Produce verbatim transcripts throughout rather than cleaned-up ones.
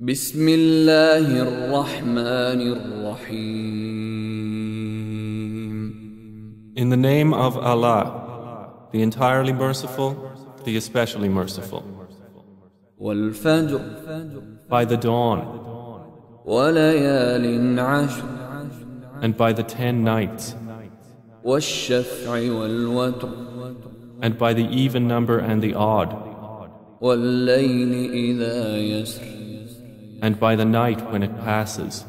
Bismillahir Rahmanir Rahim. In the name of Allah, the entirely merciful, the especially merciful. By the dawn. And by the ten nights. And by the even number and the odd. And by the night when it passes.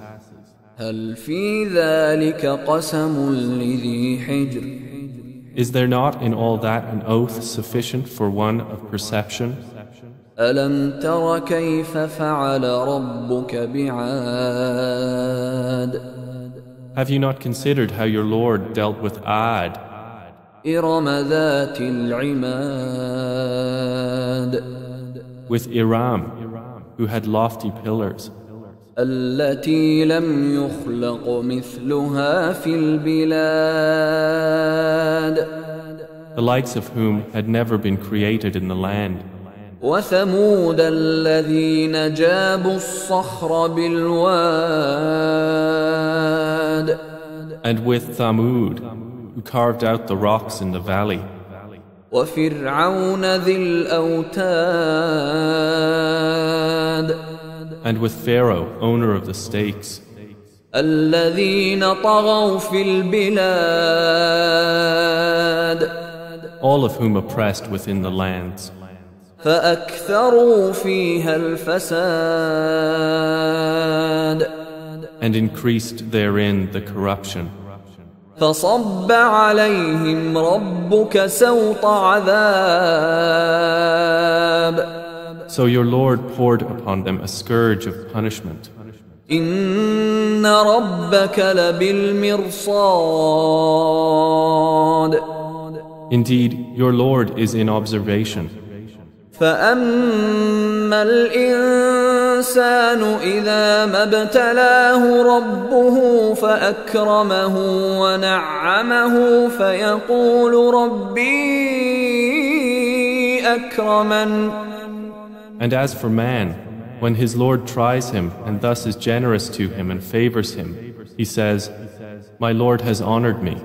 Is there not in all that an oath sufficient for one of perception? Have you not considered how your Lord dealt with Ad? With Iram, who had lofty pillars, the likes of whom had never been created in the land, and with Thamud, who carved out the rocks in the valley, and with Pharaoh, owner of the stakes, all of whom oppressed within the lands. And increased therein the corruption. فَصَبَّ عَلَيْهِمْ رَبُّكَ سَوْطَ عَذَابٍ. So your Lord poured upon them a scourge of punishment. إِنَّ رَبَّكَ لَبِالْمِرْصَادِ. Indeed, your Lord is in observation. فَأَمَّا الْإِنسَانُ إِذَا مَا ابْتَلَاهُ رَبُّهُ فَأَكْرَمَهُ وَنَعَّمَهُ فَيَقُولُ رَبِّي أَكْرَمَنِ. And as for man, when his Lord tries him and thus is generous to him and favors him, he says, "My Lord has honored me."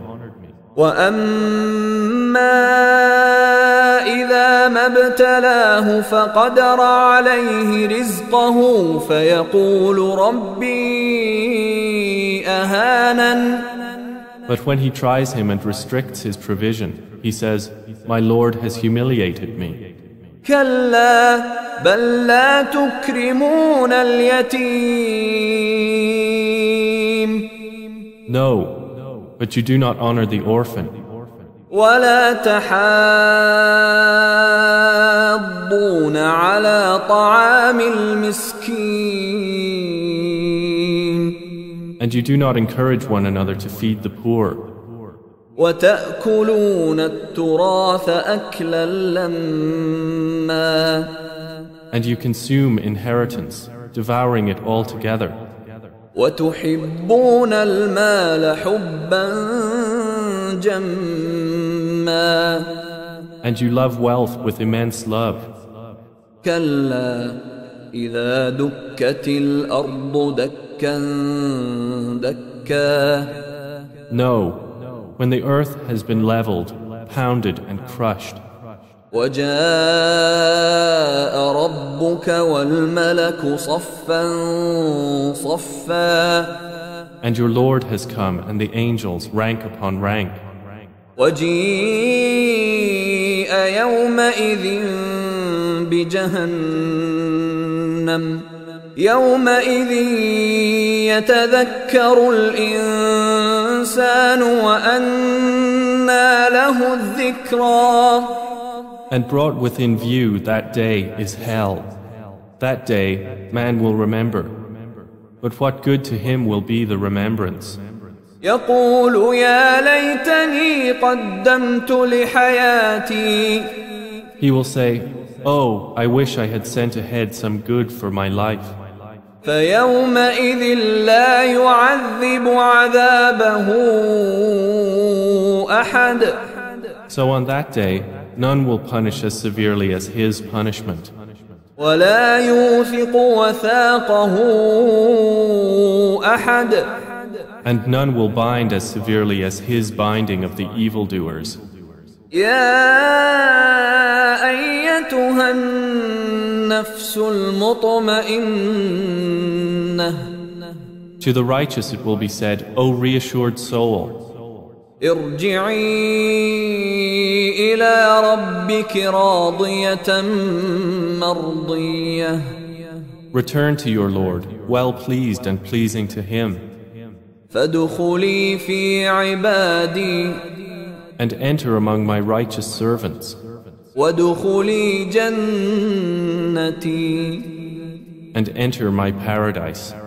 إذا ما ابتلاه فقدر عليه رزقه فيقول ربي أهانن. But when he tries him and restricts his provision, he says, "My Lord has humiliated me." كلا بل لا تكرمون اليتيم. No, but you do not honor the orphan. ولا تحاضون على طعام المسكين. And you do not encourage one another to feed the poor. وتأكلون التراث أكلا لما. And you consume inheritance, devouring it all together. وتحبون المال حبا جم. And you love wealth with immense love. No, when the earth has been leveled, pounded and crushed. And your Lord has come and the angels rank upon rank. وَجِيءَ يَوْمَئِذٍ بِجَهَنَّمَ يَوْمَئِذٍ يَتَذَكَّرُ الْإِنسَانُ وَأَنَّى لَهُ الذِّكْرَى. And brought within view that day is hell. That day man will remember. But what good to him will be the remembrance? يقول يا ليتني قدمت لحياتي. He will say, "Oh, I wish I had sent ahead some good for my life." فيومئذ لا يعذب عذابه أحد. So on that day, none will punish as severely as his punishment. ولا يوثق وثاقه أحد. And none will bind as severely as his binding of the evildoers. يا أيتها النفس المطمئنة. To the righteous it will be said, O reassured soul. ارجعي إلى ربك راضية مرضية. Return to your Lord, well pleased and pleasing to Him. فادخلي في عبادي. And enter among my righteous servants. وادخلي جنتي. And enter my paradise.